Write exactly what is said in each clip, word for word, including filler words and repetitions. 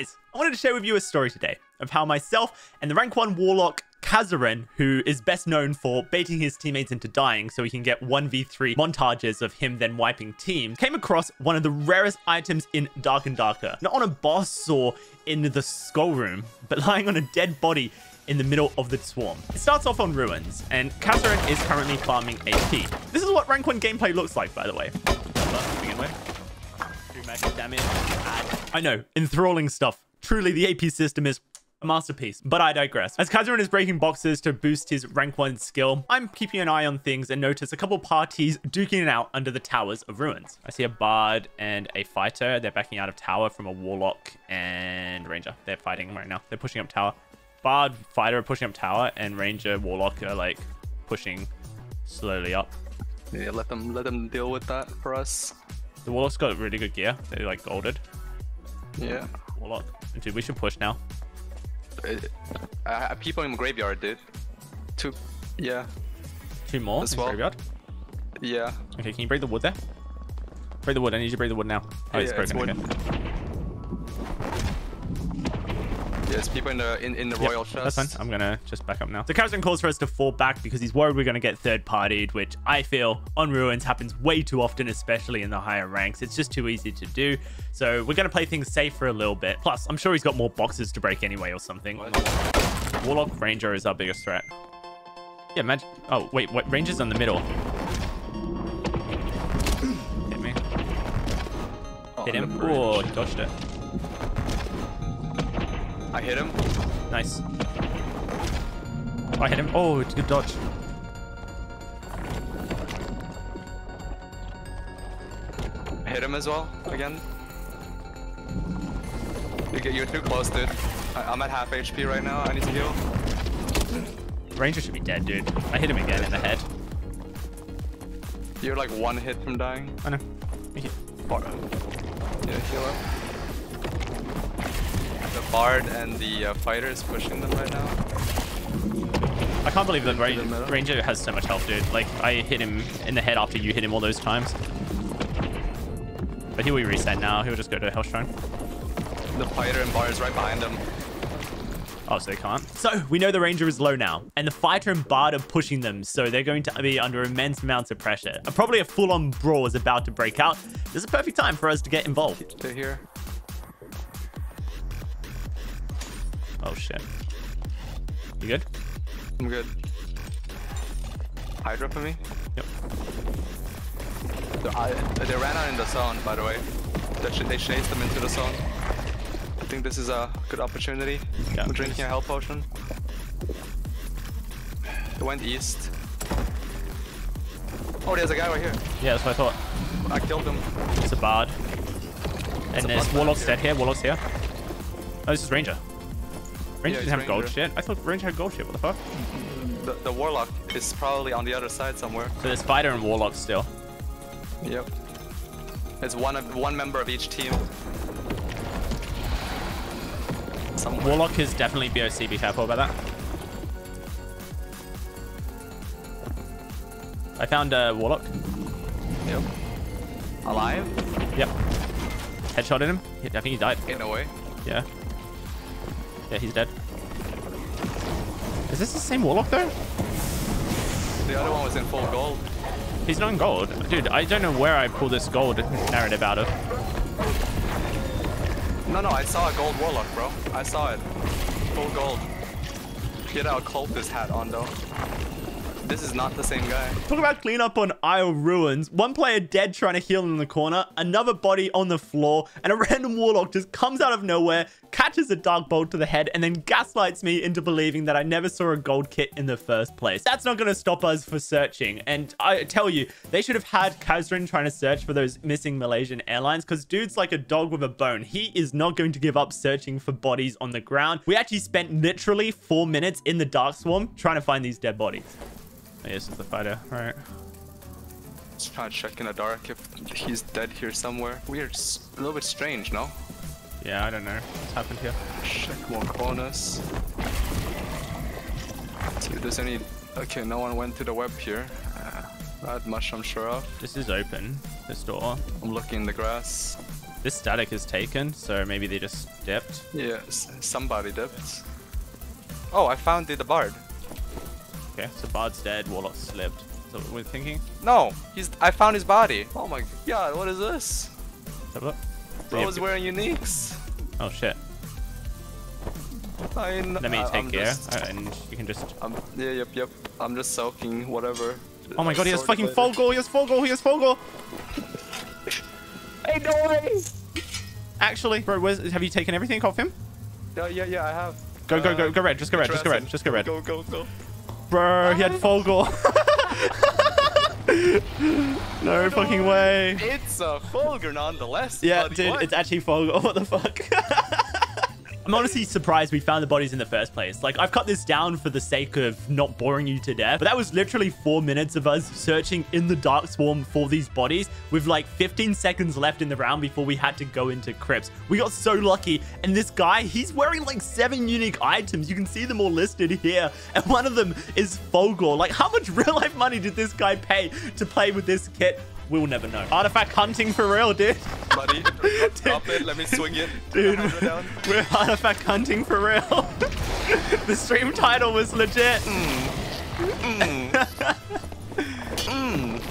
guys, I wanted to share with you a story today of how myself and the rank one Warlock Kazaren, who is best known for baiting his teammates into dying so he can get one v three montages of him then wiping teams, came across one of the rarest items in Dark and Darker. Not on a boss or in the skull room, but lying on a dead body in the middle of the swarm. It starts off on ruins, and Kazaren is currently farming H P. This is what rank one gameplay looks like, by the way. To begin with. Do magic damage. Add. I know, enthralling stuff. Truly, the A P system is a masterpiece, but I digress. As Kazaren is breaking boxes to boost his rank one skill, I'm keeping an eye on things and notice a couple parties duking it out under the towers of ruins. I see a bard and a fighter. They're backing out of tower from a warlock and ranger. They're fighting right now. They're pushing up tower. Bard, fighter are pushing up tower, and ranger, warlock are like pushing slowly up. Yeah, let them let them deal with that for us. The warlock's got really good gear. They're like golded. Yeah. Warlock, dude, we should push now. I have people in the graveyard, dude. Two, yeah. Two more as well. Graveyard? Yeah. Okay, can you break the wood there? Break the wood. I need you to break the wood now. Oh, yeah, it's broken. It's okay. There's people in the in, in the yep, royal chest. That's fine. I'm gonna just back up now. So Kazaren calls for us to fall back because he's worried we're gonna get third-partied, which I feel on ruins happens way too often, especially in the higher ranks. It's just too easy to do. So we're gonna play things safe for a little bit. Plus, I'm sure he's got more boxes to break anyway or something. What? Warlock Ranger is our biggest threat. Yeah, magic. Oh wait, what? Ranger's in the middle. Hit me. Oh, hit him. Oh, dodged it. I hit him. Nice. I hit him. Oh, it's a good dodge. I hit him as well, again. You're too close, dude. I'm at half H P right now. I need to heal. Ranger should be dead, dude. I hit him again in the head. You're like one hit from dying. I know. Fuck. Yeah, heal up. The bard and the uh, fighter is pushing them right now. I can't believe that Ranger, Ranger has so much health, dude. Like, I hit him in the head after you hit him all those times. But he'll be reset now. He'll just go to Hell Shrine. The fighter and bard is right behind him. Oh, so they can't. So we know the ranger is low now, and the fighter and bard are pushing them, so they're going to be under immense amounts of pressure. And probably a full-on brawl is about to break out. This is a perfect time for us to get involved. They're here. Oh shit. You good? I'm good. Hydra for me? Yep. So I, they ran out in the zone, by the way. They, they chased them into the zone. I think this is a good opportunity. Yeah, I'm drinking a health potion. They went east. Oh, there's a guy right here. Yeah, that's what I thought. I killed him. It's a bard. And it's there's Warlock's dead here. Warlock's here. Oh, this is Ranger. Ranger yeah, didn't have Ranger. Gold shit? I thought Ranger had gold shit, what the fuck? The, the Warlock is probably on the other side somewhere. So there's Fighter and Warlock still. Yep. It's one of one member of each team. Somewhere. Warlock is definitely B O C, be careful about that. I found a uh, Warlock. Yep. Alive? Yep. Headshot in him. I think he died. Getting away. Yeah. Yeah, he's dead. Is this the same Warlock, though? The other one was in full gold. He's not in gold. Dude, I don't know where I pulled this gold narrative out of. No, no, I saw a gold Warlock, bro. I saw it. Full gold. Get our cultist hat on, though. This is not the same guy. Talk about cleanup on Isle Ruins. One player dead trying to heal in the corner, another body on the floor, and a random warlock just comes out of nowhere, catches a dark bolt to the head, and then gaslights me into believing that I never saw a gold kit in the first place. That's not going to stop us from searching. And I tell you, they should have had Kazaren trying to search for those missing Malaysian airlines, because dude's like a dog with a bone. He is not going to give up searching for bodies on the ground. We actually spent literally four minutes in the dark swarm trying to find these dead bodies. Oh, yes, it's the fighter, right? Just trying to check in the dark if he's dead here somewhere. Weird, a little bit strange, no? Yeah, I don't know what's happened here. Check more corners. See if there's any. Okay, no one went to the web here. Uh, not much, I'm sure of. This is open. This door. I'm looking in the grass. This static is taken, so maybe they just dipped. Yeah, somebody dipped. Oh, I found the, the bard. Okay, so bard's dead, warlock slipped. Is that what we're thinking? No, he's. I found his body. Oh my god, what is this? Have a look. Bro was wearing uniques. Oh shit. I know, Let me take I'm care, just, right, and you can just. I'm, yeah, yep, yep. I'm just soaking whatever. Oh my god, he has fucking Fulgor! He has Fulgor! He has Fulgor! Hey, no way! Actually, bro, where's, have you taken everything off him? Yeah, yeah, yeah, I have. Go, uh, go, go, go red. Just go red. Just go red. Just go red. Go, go, go. Bro, he had Fulgor. no, no fucking way. It's a Fulgor nonetheless. Yeah, buddy. Dude, what? It's actually Fulgor. What the fuck? I'm honestly surprised we found the bodies in the first place. Like, I've cut this down for the sake of not boring you to death, but that was literally four minutes of us searching in the dark swarm for these bodies with like fifteen seconds left in the round before we had to go into crypts. We got so lucky, and this guy, he's wearing like seven unique items. You can see them all listed here, and one of them is Fulgor. Like, how much real life money did this guy pay to play with this kit? We'll never know. Artifact hunting for real, dude. Buddy, dude. Drop it. Let me swing it. Dude, we're, we're artifact hunting for real. The stream title was legit. Mm. Mm. mm.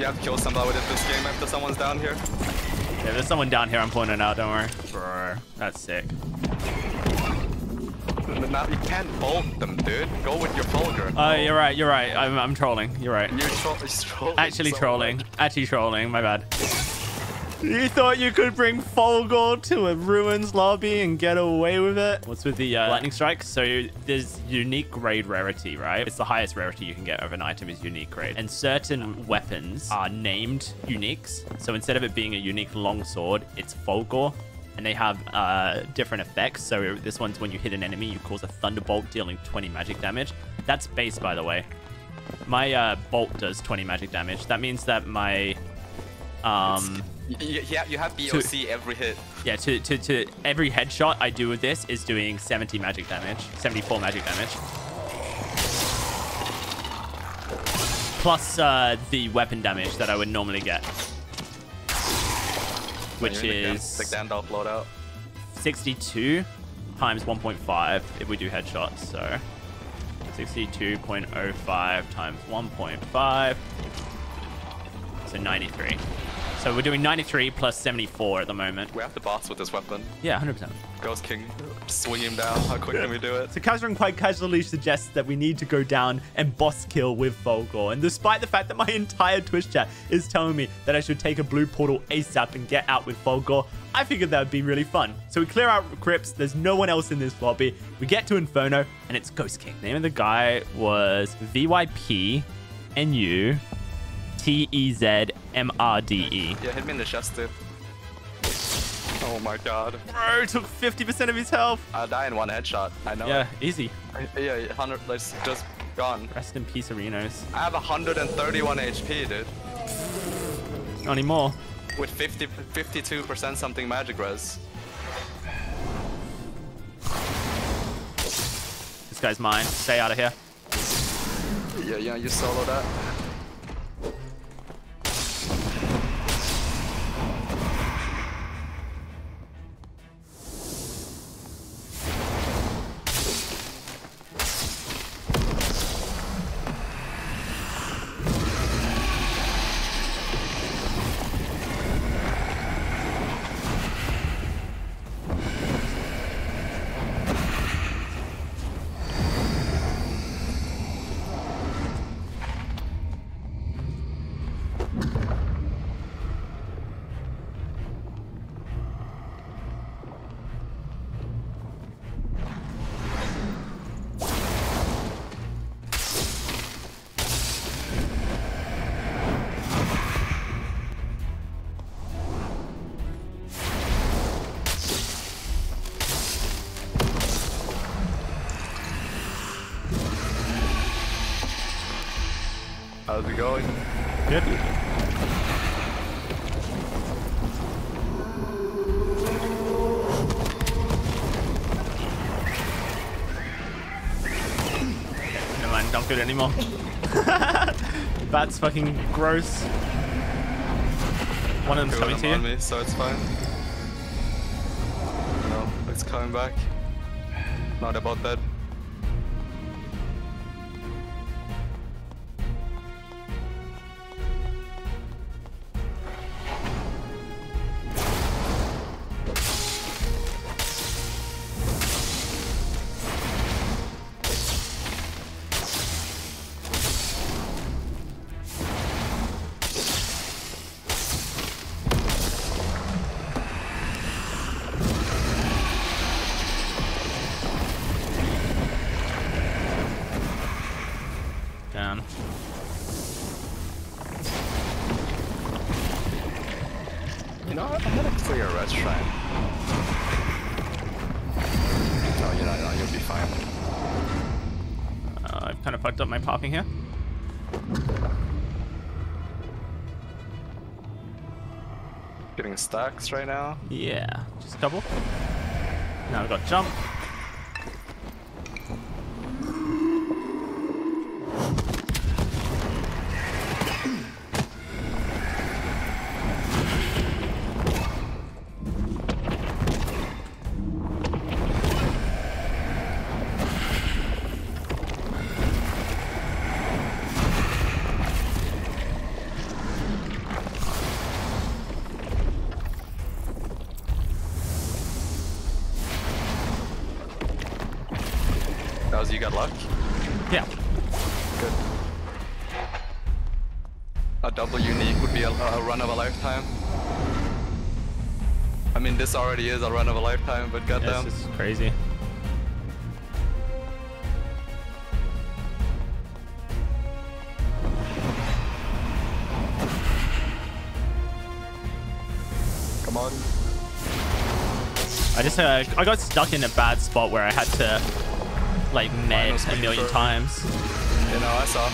You have to kill somebody with this game after someone's down here. Yeah, there's someone down here. I'm pointing out. Don't worry. Brr, that's sick. You can't bolt them, dude. Go with your Fulgor. Oh, you're right. You're right. I'm, I'm trolling. You're right. You're tro trolling. Actually somewhere. trolling. Actually trolling. My bad. You thought you could bring Fulgor to a ruins lobby and get away with it? What's with the uh, lightning strike? So there's unique grade rarity, right? It's the highest rarity you can get of an item is unique grade. And certain weapons are named uniques. So instead of it being a unique longsword, it's Fulgor. And they have uh, different effects. So this one's when you hit an enemy, you cause a thunderbolt dealing twenty magic damage. That's base, by the way. My uh, bolt does twenty magic damage. That means that my... Um, yeah, you have B O C to, every hit. Yeah, to, to, to every headshot I do with this is doing seventy magic damage. seventy-four magic damage. Plus uh, the weapon damage that I would normally get. Which is loadout. sixty-two times one point five if we do headshots. So sixty-two point oh five times one point five. So ninety-three. So we're doing ninety-three plus seventy-four at the moment. We have to boss with this weapon. Yeah, one hundred percent. Ghost King, swing him down. How quick yeah. can we do it? So Kazaren quite casually suggests that we need to go down and boss kill with Fulgor. And despite the fact that my entire Twitch chat is telling me that I should take a blue portal ASAP and get out with Fulgor, I figured that would be really fun. So we clear out crypts. There's no one else in this lobby. We get to Inferno, and it's Ghost King. The name of the guy was V Y P N U T E Z M R D E E. Yeah, hit me in the chest, dude. Oh my god. Bro, took fifty percent of his health. I'll die in one headshot. I know. Yeah, it. easy. Yeah, one hundred, like, just gone. Rest in peace, Arenos. I have one hundred thirty-one H P, dude. Not anymore. With fifty, fifty-two percent something magic res. This guy's mine. Stay out of here. Yeah, yeah, you solo that. How's it going? Good. Never mind, don't do it anymore. That's fucking gross. One of them's coming to you. On me, so it's fine. No, it's coming back. Not about that. You know, I had a clear red shrine. No, you're not, no, you'll be fine. Uh, I've kind of fucked up my popping here. Getting stacks right now? Yeah, just double. Now I've got jump. You got luck? Yeah. Good. A double unique would be a, a run of a lifetime. I mean, this already is a run of a lifetime, but goddamn. This is crazy. Come on. I just uh, I got stuck in a bad spot where I had to like med a million times. You know, I saw.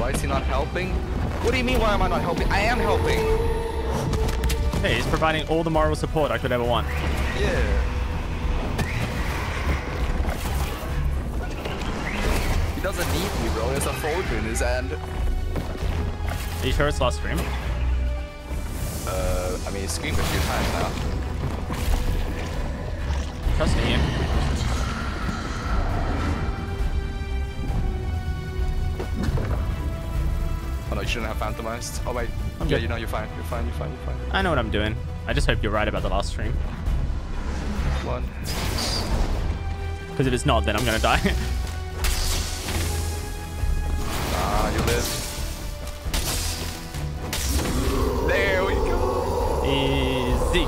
Why is he not helping? What do you mean, why am I not helping? I am helping. Hey, he's providing all the moral support I could ever want. Yeah. He doesn't need me, bro. There's a folder in his hand. Are you sure it's last scream? Uh, I mean, he screamed a few times now. Trust me. Oh no, you shouldn't have phantomized. Oh wait. I'm yeah, good. You know, you're fine. You're fine, you're fine, you're fine. I know what I'm doing. I just hope you're right about the last stream. Come on. Because if it's not, then I'm gonna die. Ah, you live. There we go. Easy.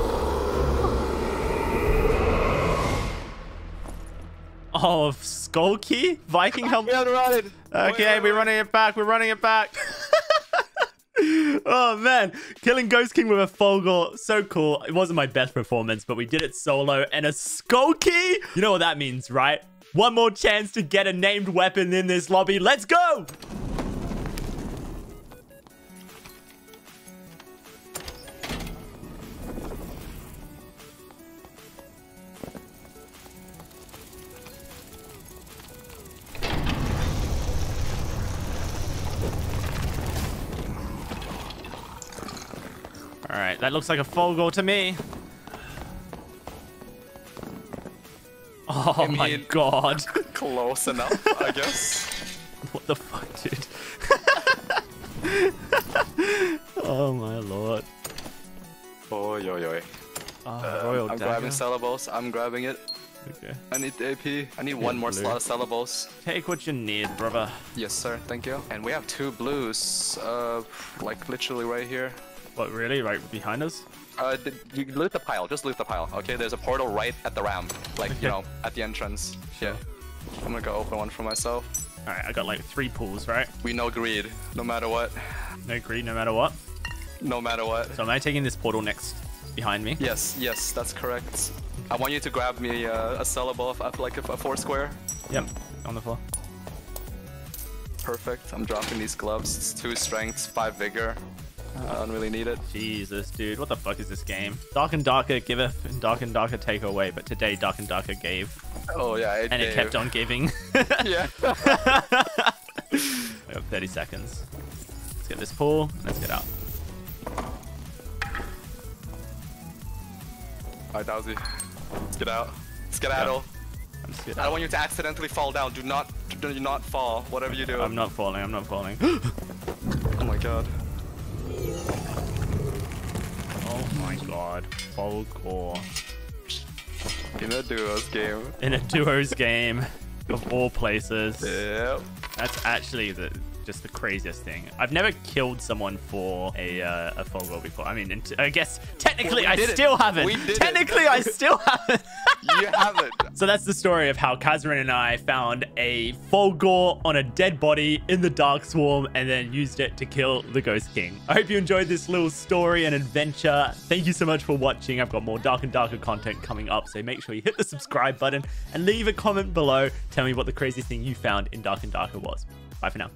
Oh, Skulky? Viking help? Yeah, run it. Okay, we're running it back. We're running it back. Oh, man. Killing Ghost King with a Fulgor. So cool. It wasn't my best performance, but we did it solo. And a Skulky? You know what that means, right? One more chance to get a named weapon in this lobby. Let's go! Alright, that looks like a Fulgor to me. Oh, I mean, my god. Close enough, I guess. What the fuck, dude? Oh my lord. Oh, yo, yo. Oh, uh, royal I'm dagger. Grabbing syllables, I'm grabbing it. Okay. I need the A P. I need one more blue. Slot of syllables. Take what you need, brother. Yes, sir. Thank you. And we have two blues, uh, like literally right here. What, really? Right behind us? Uh, the, you loot the pile. Just loot the pile. Okay, there's a portal right at the ramp. Like, okay. You know, at the entrance. Sure. Yeah. I'm gonna go open one for myself. Alright, I got like three pools, right? We no greed, no matter what. No greed, no matter what? No matter what. So am I taking this portal next behind me? Yes, yes, that's correct. I want you to grab me uh, a syllable, like a, a four square. Yep, on the floor. Perfect. I'm dropping these gloves. It's two strengths, five vigor. Oh. I don't really need it. Jesus, dude. What the fuck is this game? Dark and Darker giveth and Dark and Darker take away, but today Dark and Darker gave. Oh, yeah, it And gave. It kept on giving. Yeah. I got thirty seconds. Let's get this pull, and let's get out. Alright, Dowsey. Let's get out. Let's get out, all. I don't want you to accidentally fall down. Do not, do not fall. Whatever you do. I'm not falling. I'm not falling. Oh my god. Oh my god. Fulgor. In a duos game. In a duos game, of all places. Yep. That's actually the just the craziest thing. I've never killed someone for a uh, a Fulgor before. I mean, in I guess technically well, we I still it. haven't. We did technically, it. I still haven't. You haven't. So that's the story of how Kazaren and I found a Fulgor on a dead body in the Dark Swarm and then used it to kill the Ghost King. I hope you enjoyed this little story and adventure. Thank you so much for watching. I've got more Dark and Darker content coming up, so make sure you hit the subscribe button and leave a comment below. Tell me what the craziest thing you found in Dark and Darker was. Bye for now.